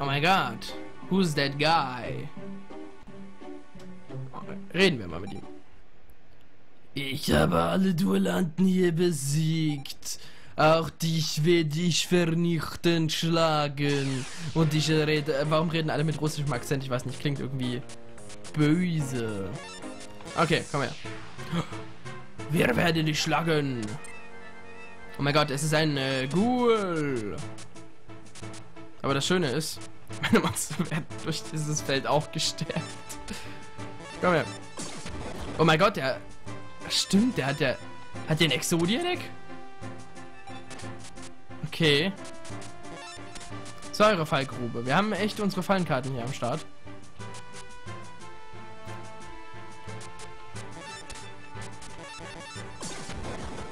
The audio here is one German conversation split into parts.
Oh mein Gott. Who's that guy? Reden wir mal mit ihm. Ich habe alle Duellanten hier besiegt. Auch dich werde ich vernichtend schlagen. Und ich rede. Warum reden alle mit russischem Akzent? Ich weiß nicht, klingt irgendwie böse. Okay, komm her. Wir werden dich schlagen. Oh mein Gott, es ist ein Ghoul. Aber das Schöne ist, meine Monster werden durch dieses Feld auch gestärkt. Komm her. Oh mein Gott, der. Stimmt, der hat ja. Hat den Exodia-Deck? Okay. Säurefallgrube. Wir haben echt unsere Fallenkarten hier am Start.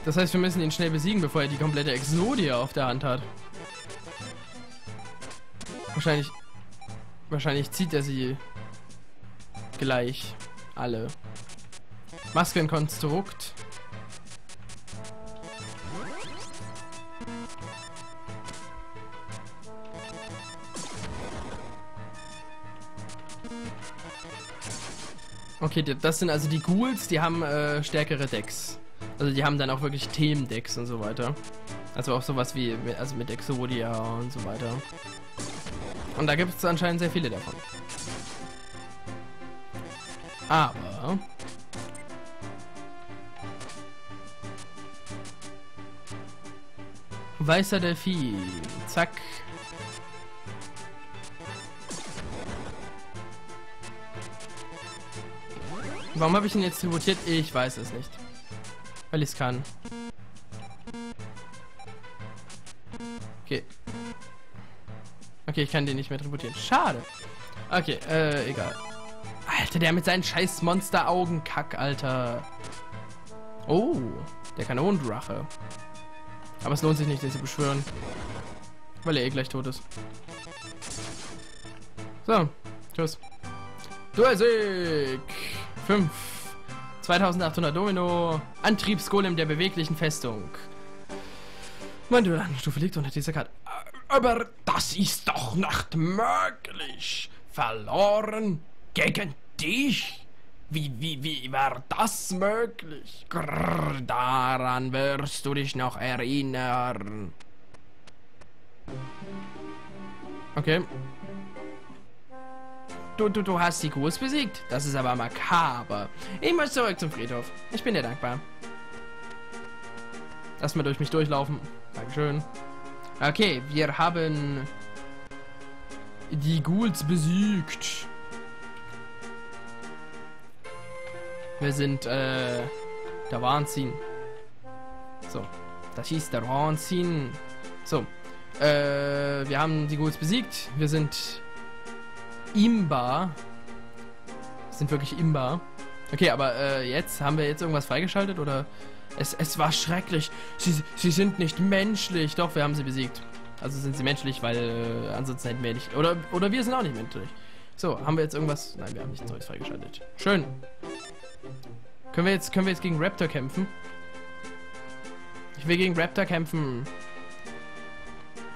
Das heißt, wir müssen ihn schnell besiegen, bevor er die komplette Exodia auf der Hand hat. Wahrscheinlich zieht er sie gleich alle. Maskenkonstrukt. Okay, das sind also die Ghouls, die haben stärkere Decks. Also die haben dann auch wirklich Themendecks und so weiter. Also auch sowas wie mit Exodia und so weiter. Und da gibt es anscheinend sehr viele davon. Aber... Weißer Delphin. Zack. Warum habe ich ihn jetzt tributiert? Ich weiß es nicht. Weil ich es kann. Okay. Okay, ich kann den nicht mehr tributieren. Schade. Okay, egal. Alter, der mit seinen scheiß Monsteraugenkack, Alter. Oh, der Kanonendrache. Aber es lohnt sich nicht, den zu beschwören. Weil er eh gleich tot ist. So, tschüss. Duelsieg! 5. 2800 Domino. Antriebsgolem der beweglichen Festung. Mein Duellantenstufe liegt unter dieser Karte. Aber das ist doch nicht möglich. Verloren gegen dich. Wie war das möglich? Grrr, daran wirst du dich noch erinnern. Okay. Du hast die Ghouls besiegt. Das ist aber makaber. Ich muss zurück zum Friedhof. Ich bin dir dankbar. Lass mal durch mich durchlaufen. Dankeschön. Okay, wir haben die Ghouls besiegt. Wir sind, der Wahnsinn. So, das ist der Wahnsinn. So, wir haben die Ghouls besiegt. Wir sind imbar. Wir sind wirklich imbar. Okay, aber jetzt, haben wir jetzt irgendwas freigeschaltet oder? Es war schrecklich. Sie sind nicht menschlich. Doch, wir haben sie besiegt. Also sind sie menschlich, weil ansonsten hätten wir nicht... Oder wir sind auch nicht menschlich. So, haben wir jetzt irgendwas... Nein, wir haben nichts Neues freigeschaltet. Schön. Können wir jetzt gegen Raptor kämpfen? Ich will gegen Raptor kämpfen.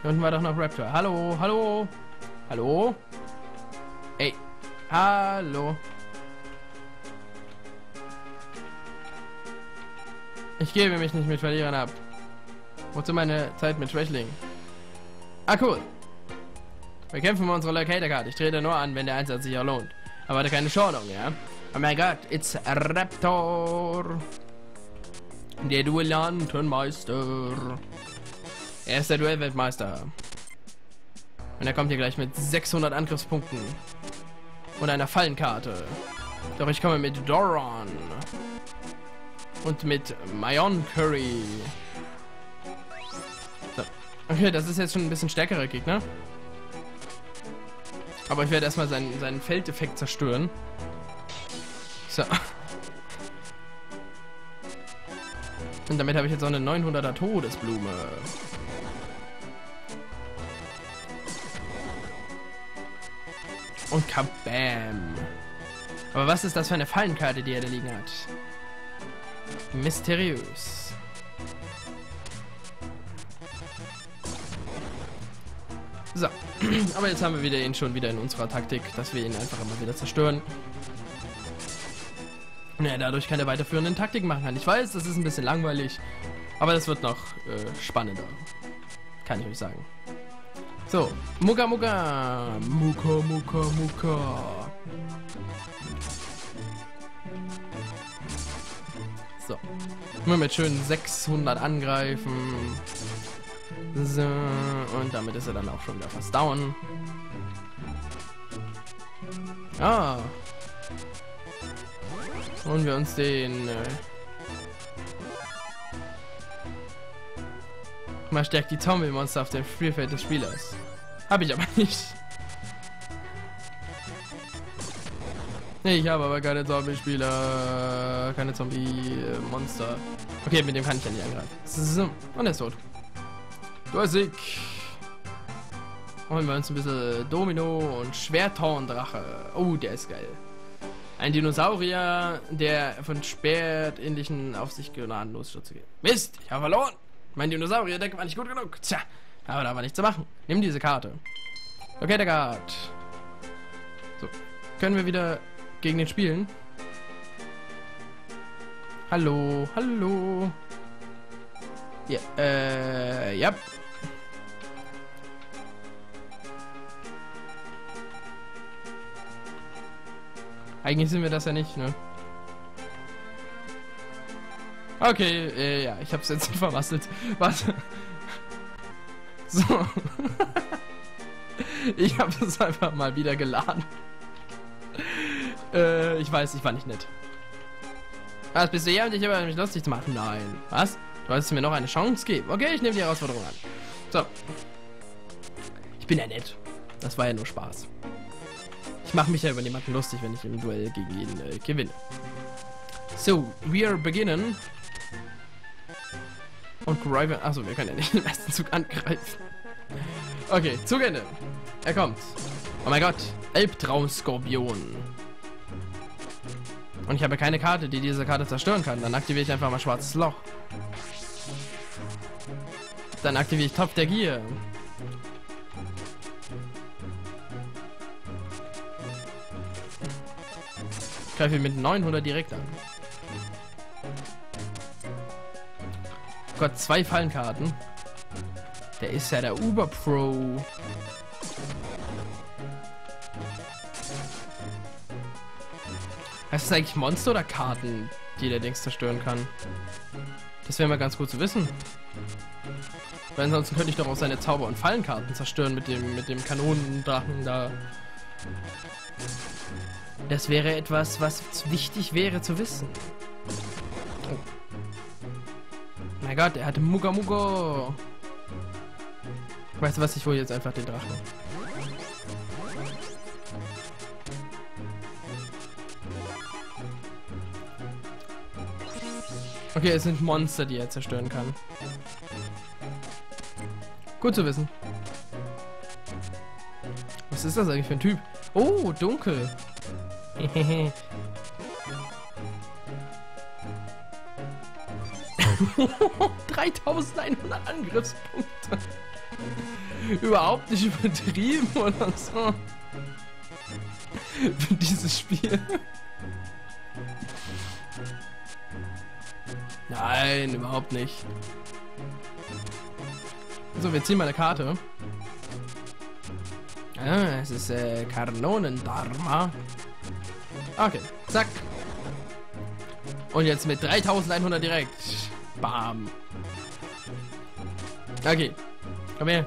Hier unten war doch noch Raptor. Hallo, hallo. Hallo. Ey. Hallo. Ich gebe mich nicht mit Verlierern ab. Wozu meine Zeit mit Schwächlingen? Ah, cool. Wir kämpfen um unsere Locator-Card. Ich trete nur an, wenn der Einsatz sich auch lohnt. Aber hatte keine Schonung, ja? Oh mein Gott, it's Raptor. Der Duellantenmeister. Er ist der Duellweltmeister. Und er kommt hier gleich mit 600 Angriffspunkten. Und einer Fallenkarte. Doch ich komme mit Doron. Und mit Mayon Curry. So. Okay, das ist jetzt schon ein bisschen stärkerer Gegner. Aber ich werde erstmal seinen Feldeffekt zerstören. So. Und damit habe ich jetzt auch eine 900er Todesblume. Und kabam. Aber was ist das für eine Fallenkarte, die er da liegen hat? Mysteriös. So, aber jetzt haben wir wieder ihn schon wieder in unserer Taktik, dass wir ihn einfach immer wieder zerstören. Naja, dadurch keine weiterführenden Taktiken machen kann. Ich weiß, das ist ein bisschen langweilig, aber das wird noch spannender. Kann ich euch sagen. So, Muka Muka. Muka Muka Muka. So, wir mit schön 600 angreifen. So, und damit ist er dann auch schon wieder fast down. Ah. Holen wir uns den... mal stärkt die Zombie-Monster auf dem Spielfeld des Spielers. Habe ich aber nicht. Nee, ich habe aber keine Zombie-Spieler. Keine Zombie-Monster. Okay, mit dem kann ich ja nicht angreifen. So, und er ist tot. Du hast Sieg. Holen wir uns ein bisschen Domino und Schwerthorn Drache. Oh, der ist geil. Ein Dinosaurier, der von Schwertähnlichen auf sich gnadenlos stürzt. Mist, ich habe verloren. Mein Dinosaurier-Deck war nicht gut genug. Tja, aber da war nichts zu machen. Nimm diese Karte. Okay, der Guard. So, können wir wieder gegen den spielen? Hallo, hallo. Ja, ja. Eigentlich sind wir das ja nicht, ne? Okay, ja, ich hab's jetzt vermasselt. Warte. So. Ich habe es einfach mal wieder geladen. Ich weiß, ich war nicht nett. Was bist du hier, um dich über mich lustig zu machen? Nein. Was? Du wolltest mir noch eine Chance geben. Okay, ich nehme die Herausforderung an. So. Ich bin ja nett. Das war ja nur Spaß. Ich mache mich ja über niemanden lustig, wenn ich im Duell gegen ihn gewinne. So, wir beginnen. Und Rival. Achso, wir können ja nicht den ersten Zug angreifen. Okay, Zug Ende. Er kommt. Oh mein Gott. Albtraum-Skorpion. Und ich habe keine Karte, die diese Karte zerstören kann. Dann aktiviere ich einfach mal Schwarzes Loch. Dann aktiviere ich Topf der Gier. Ich greife ihn mit 900 direkt an. Gott, 2 Fallenkarten. Der ist ja der Uber-Pro. Heißt das eigentlich Monster oder Karten, die der Dings zerstören kann? Das wäre mal ganz gut zu wissen. Weil ansonsten könnte ich doch auch seine Zauber- und Fallenkarten zerstören mit dem Kanonendrachen da. Das wäre etwas, was wichtig wäre zu wissen. Oh. Mein Gott, er hatte Muga Mugo. Weißt du was, ich hole jetzt einfach den Drachen. Okay, es sind Monster, die er zerstören kann. Gut zu wissen. Was ist das eigentlich für ein Typ? Oh, dunkel. Oh, 3100 Angriffspunkte. Überhaupt nicht übertrieben oder so. Für dieses Spiel. Nein, überhaupt nicht. So, wir ziehen mal eine Karte. Ah, es ist Kanonendharma. Okay, zack. Und jetzt mit 3100 direkt. Bam. Okay, komm her.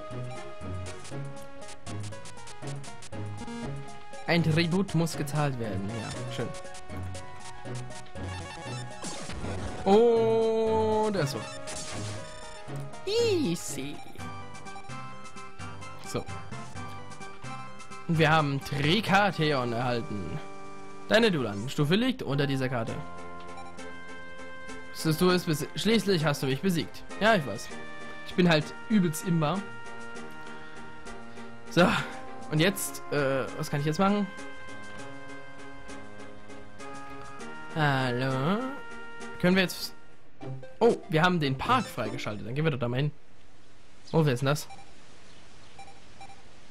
Ein Tribut muss gezahlt werden. Ja, schön. Und er ist so. Easy. So. Und wir haben Trikatheon erhalten. Deine Dulan-Stufe liegt unter dieser Karte. Schließlich hast du mich besiegt. Ja, ich weiß. Ich bin halt übelst imbar. So, und jetzt, was kann ich jetzt machen? Hallo? Können wir jetzt... Oh, wir haben den Park freigeschaltet. Dann gehen wir doch da mal hin. Oh, wer ist denn das?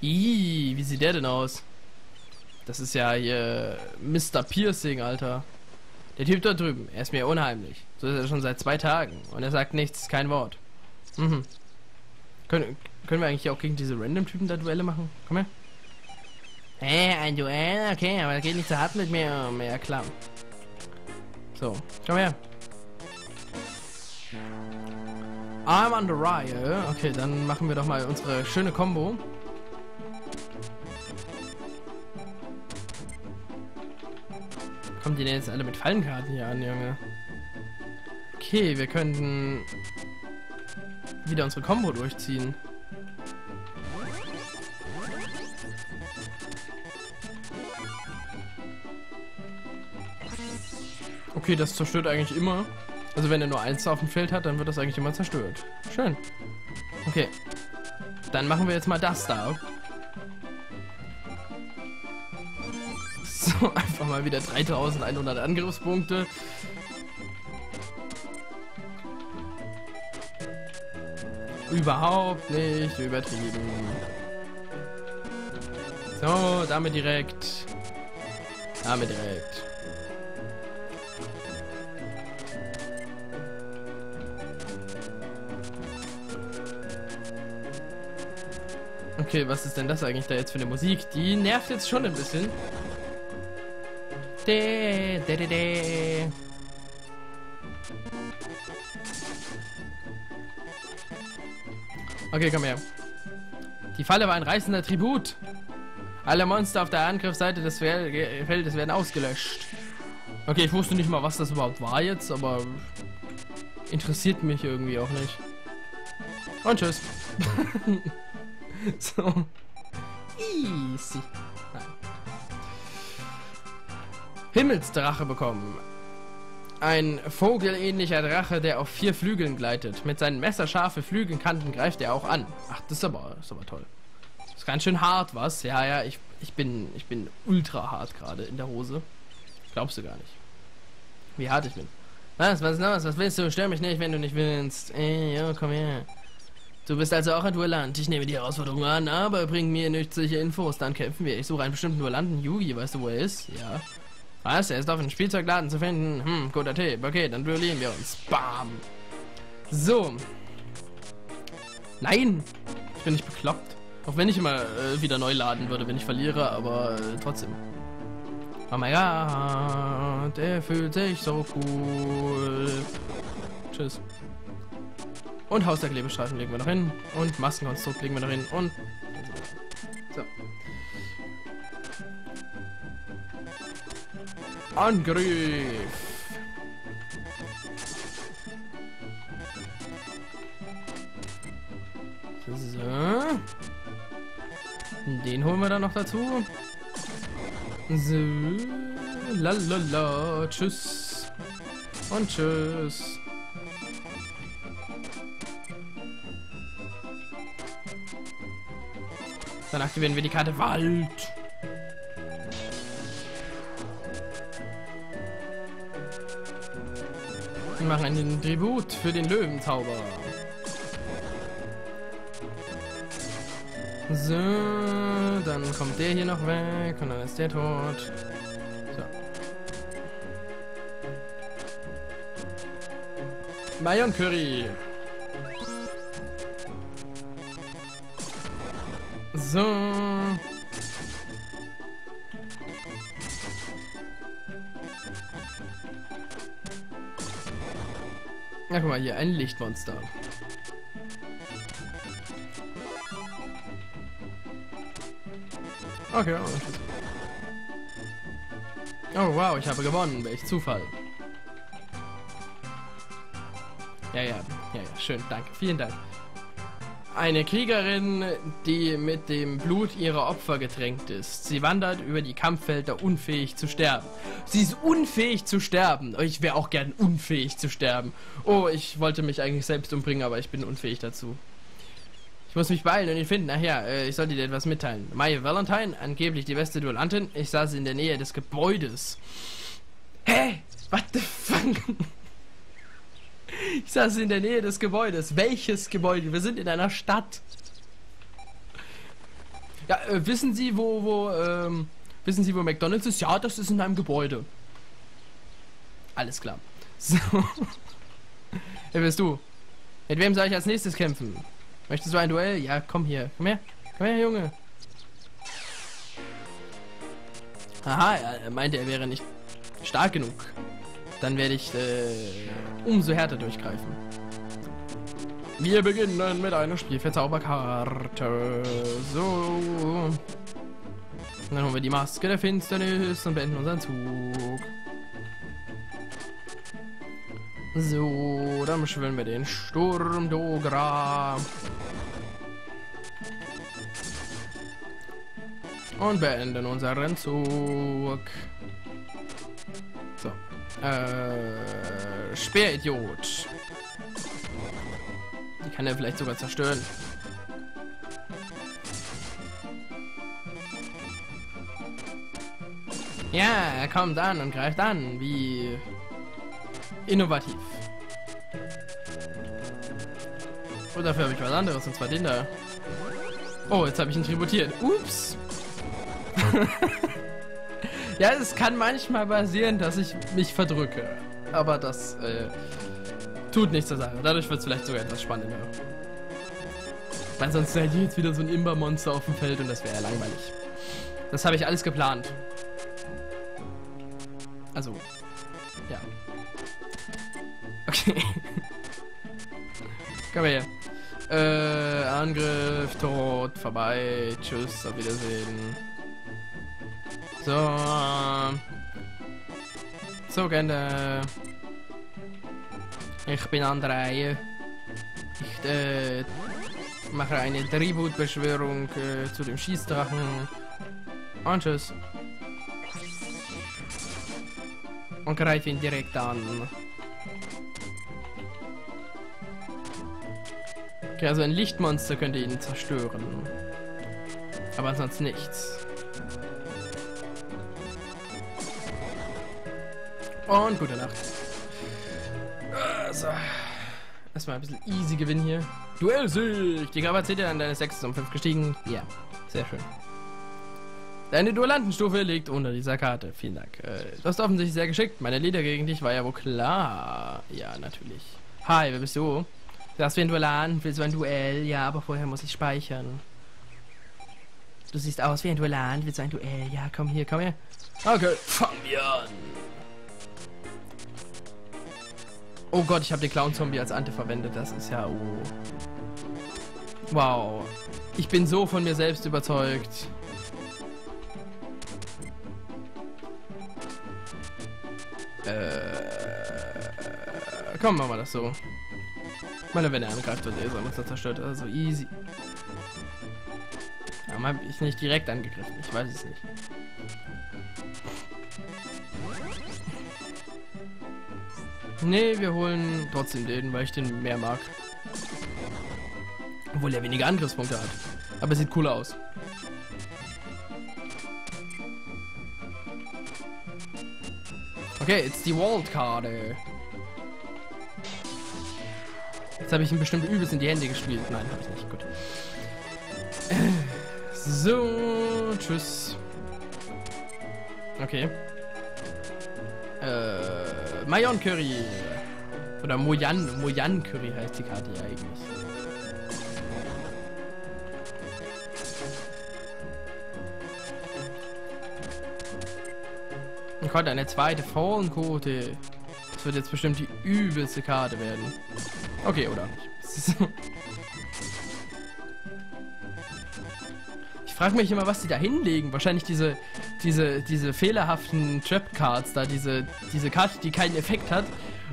Ih, wie sieht der denn aus? Das ist ja hier Mr. Piercing, Alter. Der Typ da drüben, er ist mir unheimlich. So ist er schon seit 2 Tagen. Und er sagt nichts, kein Wort. Mhm. Können wir eigentlich auch gegen diese Random-Typen da Duelle machen? Komm her. Hä, ein Duell? Okay, aber das geht nicht so hart mit mir. Ja, klar. So, komm her. I'm on the Reihe. Okay, dann machen wir doch mal unsere schöne Combo. Kommen die denn jetzt alle mit Fallenkarten hier an, Junge? Okay, wir könnten wieder unsere Combo durchziehen. Okay, das zerstört eigentlich immer. Also wenn er nur 1 auf dem Feld hat, dann wird das eigentlich immer zerstört. Schön. Okay. Dann machen wir jetzt mal das da. So, einfach mal wieder 3100 Angriffspunkte. Überhaupt nicht übertrieben. So, damit direkt. Damit direkt. Okay, was ist denn das eigentlich da jetzt für eine Musik? Die nervt jetzt schon ein bisschen. Okay, komm her. Die Falle war ein reißender Tribut. Alle Monster auf der Angriffsseite des Feldes werden ausgelöscht. Okay, ich wusste nicht mal, was das überhaupt war jetzt, aber interessiert mich irgendwie auch nicht. Und tschüss. So. Easy. Nein. Himmelsdrache bekommen. Ein vogelähnlicher Drache, der auf 4 Flügeln gleitet. Mit seinen messerscharfen Flügelkanten greift er auch an. Ach, das ist aber toll. Das ist ganz schön hart, was? Ja, ja, ich bin ultra hart gerade in der Hose. Glaubst du gar nicht. Wie hart ich bin. Was willst du? Stör mich nicht, wenn du nicht willst. Ey, yo, komm her. Du bist also auch ein Duellant. Ich nehme die Herausforderung an, aber bring mir nützliche Infos. Dann kämpfen wir. Ich suche einen bestimmten Duellanten. Yugi, weißt du, wo er ist? Ja. Was? Er ist auf dem Spielzeugladen zu finden. Hm, guter Tipp. Okay, dann duellieren wir uns. Bam. So. Nein. Ich bin nicht bekloppt. Auch wenn ich immer wieder neu laden würde, wenn ich verliere, aber trotzdem. Oh mein Gott. Er fühlt sich so cool. Tschüss. Und Haus der Klebeschreifen legen wir noch hin. Und Maskenkonstrukt legen wir noch hin. Und. So. Angriff! So. Den holen wir dann noch dazu. So. Lalala. Tschüss. Und tschüss. Dann aktivieren wir die Karte Wald. Wir machen einen Tribut für den Löwenzauber. So, dann kommt der hier noch weg und dann ist der tot. So. Mayon Curry. So. Na, guck mal, hier ein Lichtmonster. Okay. Oh, wow, ich habe gewonnen. Welch Zufall. Ja, schön, danke. Vielen Dank. Eine Kriegerin, die mit dem Blut ihrer Opfer getränkt ist. Sie wandert über die Kampffelder, unfähig zu sterben. Sie ist unfähig zu sterben. Ich wäre auch gern unfähig zu sterben. Oh, ich wollte mich eigentlich selbst umbringen, aber ich bin unfähig dazu. Ich muss mich beeilen und ihn finden. Ach ja, ich sollte dir etwas mitteilen. Maya Valentine, angeblich die beste Duellantin. Ich sah sie in der Nähe des Gebäudes. Hä? What the fuck? Ich saß in der Nähe des Gebäudes. Welches Gebäude? Wir sind in einer Stadt. Ja, wissen Sie, wo McDonald's ist? Ja, das ist in einem Gebäude. Alles klar. So. Wer bist du? Mit wem soll ich als nächstes kämpfen? Möchtest du ein Duell? Ja, komm hier. Komm her. Komm her, Junge. Aha, er meinte, er wäre nicht stark genug. Dann werde ich umso härter durchgreifen. Wir beginnen mit einer Spielverzauberkarte. So. Und dann holen wir die Maske der Finsternis und beenden unseren Zug. So, dann beschwören wir den Sturm-Dogra. Und beenden unseren Zug. So. Speeridiot. Die kann er vielleicht sogar zerstören. Ja, er kommt an und greift an. Wie innovativ. Und dafür habe ich was anderes, und zwar den da. Oh, jetzt habe ich ihn tributiert. Ups. Ja, es kann manchmal passieren, dass ich mich verdrücke. Aber das tut nichts zur Sache. Dadurch wird es vielleicht sogar etwas spannender. Weil sonst hätte ich jetzt wieder so ein Imba-Monster auf dem Feld und das wäre ja langweilig. Das habe ich alles geplant. Also, ja. Okay. Komm her. Angriff, Tod, vorbei. Tschüss, auf Wiedersehen. So. So, gerne. Ich bin an der Reihe. Ich mache eine Tributbeschwörung zu dem Schießdrachen. Und tschüss. Und greife ihn direkt an. Okay, also ein Lichtmonster könnte ihn zerstören. Aber sonst nichts. Und gute Nacht. So. Erstmal ein bisschen easy Gewinn hier. Duellsieg! Die Kapazität an deines 6 um 5 gestiegen. Ja, sehr schön. Deine Duellantenstufe liegt unter dieser Karte. Vielen Dank. Du hast offensichtlich sehr geschickt. Meine Lieder gegen dich war ja wohl klar. Ja, natürlich. Hi, wer bist du? Sagst du ein Duellant? Willst du ein Duell? Ja, aber vorher muss ich speichern. Du siehst aus wie ein Duellant. Willst du ein Duell? Ja, komm hier, komm her. Okay, fangen wir an. Oh Gott, ich habe den Clown-Zombie als Ante verwendet. Das ist ja... Oh. Wow. Ich bin so von mir selbst überzeugt. Komm, machen wir das so. Ich meine, wenn er angreift, wird er sonst zerstört. Also easy. Aber man ist nicht direkt angegriffen. Ich weiß es nicht. Nee, wir holen trotzdem den, weil ich den mehr mag. Obwohl er weniger Angriffspunkte hat. Aber sieht cooler aus. Okay, jetzt die Waldkarte. Jetzt habe ich ihn bestimmt übelst in die Hände gespielt. Nein, habe ich nicht. Gut. So, tschüss. Okay. Mayon Curry. Oder Mayon Curry heißt die Karte ja eigentlich. Ich konnte eine zweite Frauenquote. Das wird jetzt bestimmt die übelste Karte werden. Okay, oder nicht. Ich frage mich immer, was die da hinlegen. Wahrscheinlich diese fehlerhaften Trap-Cards da, diese Karte, die keinen Effekt hat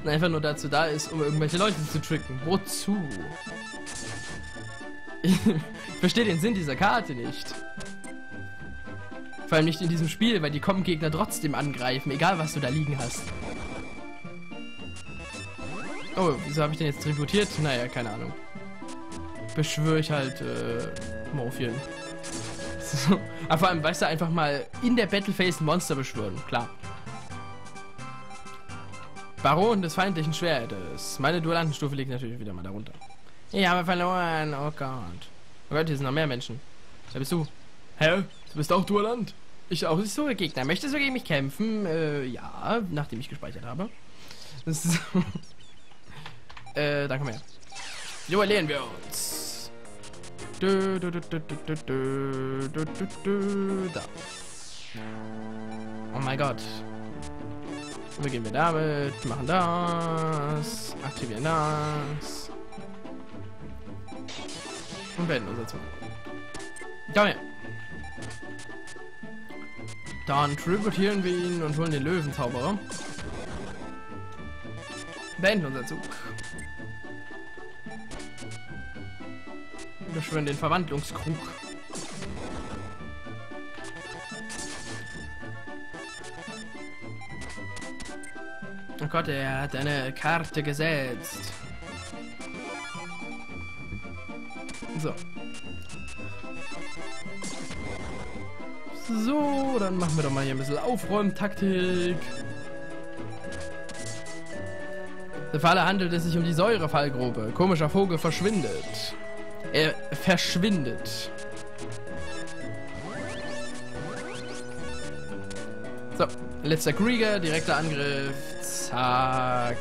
und einfach nur dazu da ist, um irgendwelche Leute zu tricken. Wozu? Ich verstehe den Sinn dieser Karte nicht. Vor allem nicht in diesem Spiel, weil die Gegner trotzdem angreifen, egal was du da liegen hast. Oh, wieso habe ich den jetzt tributiert? Naja, keine Ahnung. Beschwöre ich halt Morphien. So. Aber vor allem, weißt du, einfach mal in der Battleface ein Monster beschwören, klar. Baron des feindlichen Schwertes. Meine Duellantenstufe liegt natürlich wieder mal darunter. Ich habe verloren, oh Gott. Oh Gott, hier sind noch mehr Menschen. Wer bist du? Hä? Du bist auch Dualand? Ich auch. So ein Gegner. Möchtest du gegen mich kämpfen? Ja, nachdem ich gespeichert habe. Das ist dann komm her. Jo, erleben wir uns. Da. Oh mein Gott. So gehen wir damit, machen das, aktivieren das und beenden unser Zug. Komm her. Dann tributieren wir ihn und holen den Löwenzauberer. Beenden unser Zug. Wir schwören den Verwandlungskrug. Oh Gott, er hat eine Karte gesetzt. So. So, dann machen wir doch mal hier ein bisschen Aufräumtaktik. Der Falle handelt es sich um die Säurefallgrube. Komischer Vogel verschwindet. Er verschwindet. So, letzter Krieger, direkter Angriff. Zack.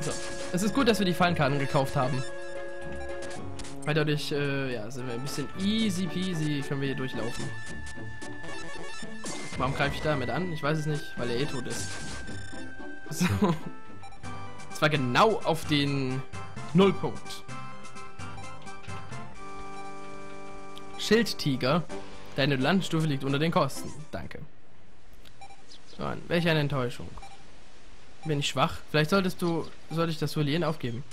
So. Es ist gut, dass wir die Fallenkarten gekauft haben. Weil dadurch, ja, sind wir ein bisschen easy peasy, können wir hier durchlaufen. Warum greife ich damit an? Ich weiß es nicht, weil er eh tot ist. So. Das war genau auf den Nullpunkt. Schildtiger. Deine Landstufe liegt unter den Kosten. Danke. So, welch eine Enttäuschung. Bin ich schwach? Vielleicht sollte ich das Duellieren aufgeben.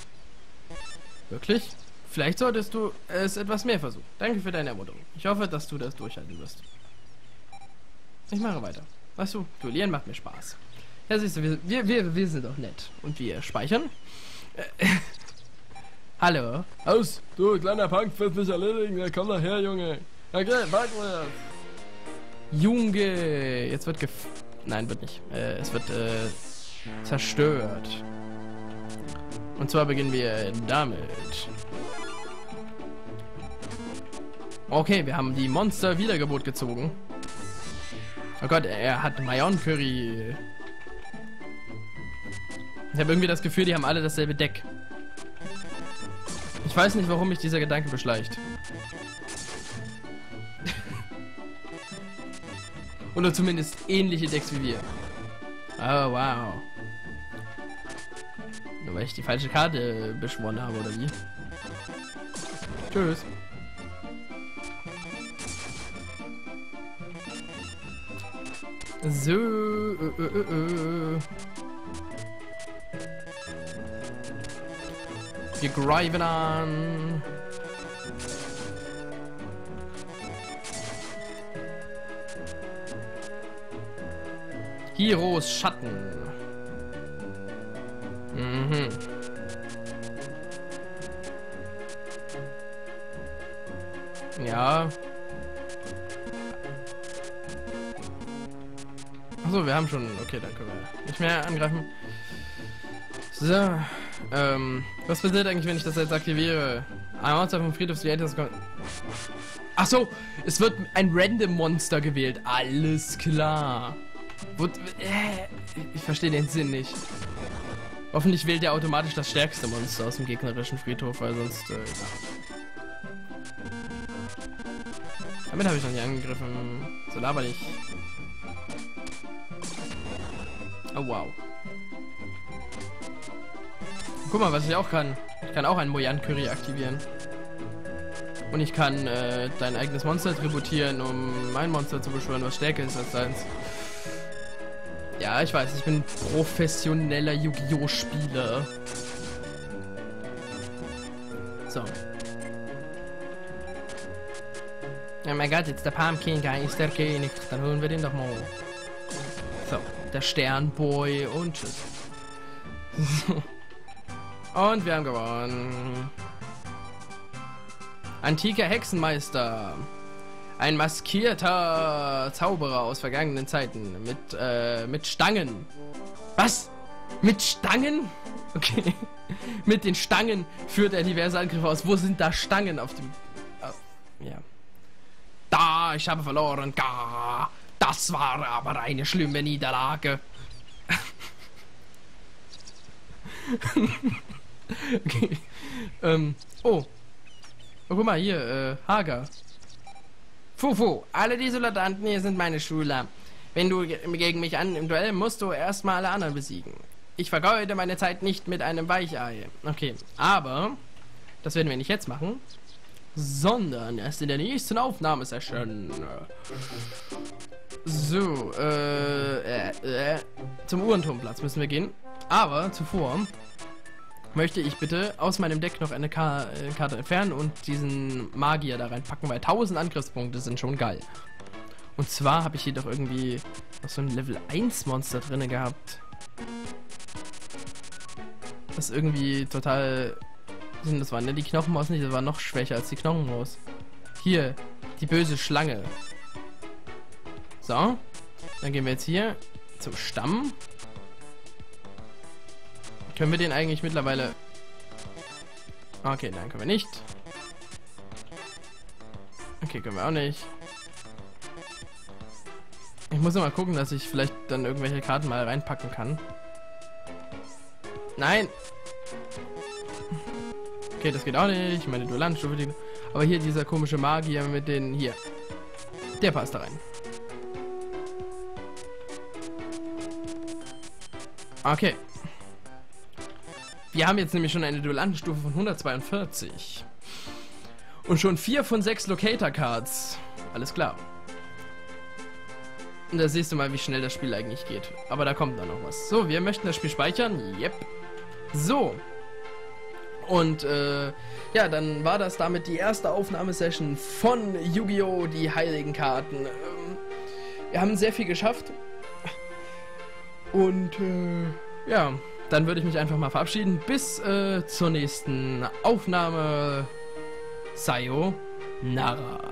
Wirklich? Vielleicht solltest du es etwas mehr versuchen. Danke für deine Ermunterung. Ich hoffe, dass du das durchhalten wirst. Ich mache weiter. Weißt du, Duellieren macht mir Spaß. Ja, siehst du, wir sind doch nett. Und wir speichern. Hallo. Aus, du kleiner Punk, willst mich erledigen? Ja, komm doch her, Junge. Okay, warte mal. Junge, jetzt wird Nein, wird nicht. Es wird zerstört. Und zwar beginnen wir damit. Okay, wir haben die Monster Wiedergeburt gezogen. Oh Gott, er hat Mayon Curry. Ich habe irgendwie das Gefühl, die haben alle dasselbe Deck. Ich weiß nicht, warum mich dieser Gedanke beschleicht. Oder zumindest ähnliche Decks wie wir. Oh, wow. Nur weil ich die falsche Karte beschworen habe, oder wie? Tschüss. So. Wir greifen an. Heroes Schatten. Mhm. Ja. Achso, wir haben schon. Okay, dann können wir nicht mehr angreifen. So. Was passiert eigentlich, wenn ich das jetzt aktiviere? Ein Monster vom Friedhof. Achso, es wird ein Random Monster gewählt. Alles klar. Ich verstehe den Sinn nicht. Hoffentlich wählt er automatisch das stärkste Monster aus dem gegnerischen Friedhof, weil sonst... Damit habe ich noch nicht angegriffen. So laber ich. Oh, wow. Guck mal, was ich auch kann. Ich kann auch einen Mayon Curry aktivieren. Und ich kann dein eigenes Monster tributieren, um mein Monster zu beschwören, was stärker ist als deins. Ja, ich weiß, ich bin professioneller Yu-Gi-Oh! Spieler. So. Oh mein Gott, jetzt der Pumpkin-Gang ist der König. Dann holen wir den doch mal. So, der Sternboy und tschüss. Und wir haben gewonnen. Antiker Hexenmeister. Ein maskierter Zauberer aus vergangenen Zeiten mit Stangen. Was? Mit Stangen? Okay. Mit den Stangen führt er diverse Angriffe aus. Wo sind da Stangen auf dem Ja. Da, ich habe verloren. Ga. Das war aber eine schlimme Niederlage. Okay. Oh, guck mal hier, Hager. Fufu, alle diese Soldaten hier sind meine Schüler. Wenn du gegen mich im Duell musst du erstmal alle anderen besiegen. Ich vergeude meine Zeit nicht mit einem Weichei. Okay, aber das werden wir nicht jetzt machen, sondern erst in der nächsten Aufnahmesession. So, zum Uhrenturmplatz müssen wir gehen. Aber zuvor möchte ich bitte aus meinem Deck noch eine Karte entfernen und diesen Magier da reinpacken, weil 1000 Angriffspunkte sind schon geil. Und zwar habe ich hier doch irgendwie noch so ein Level 1 Monster drin gehabt. Das ist irgendwie total... Das waren ja die Knochenmaus nicht, das war noch schwächer als die Knochenmaus. Hier, die böse Schlange. So, dann gehen wir jetzt hier zum Stamm. Können wir den eigentlich mittlerweile... Okay, nein, können wir nicht. Okay, können wir auch nicht. Ich muss noch mal gucken, dass ich vielleicht dann irgendwelche Karten mal reinpacken kann. Nein! Okay, das geht auch nicht. Ich meine, Duellanstufe. Aber hier dieser komische Magier mit den... Hier. Der passt da rein. Okay. Wir haben jetzt nämlich schon eine Duellantenstufe von 142. Und schon 4 von 6 Locator-Cards. Alles klar. Und da siehst du mal, wie schnell das Spiel eigentlich geht. Aber da kommt dann noch was. So, wir möchten das Spiel speichern. Yep. So. Und ja, dann war das damit die erste Aufnahmesession von Yu-Gi-Oh! Die Heiligen Karten. Wir haben sehr viel geschafft. Und ja... Dann würde ich mich einfach mal verabschieden. Bis zur nächsten Aufnahme. Sayonara.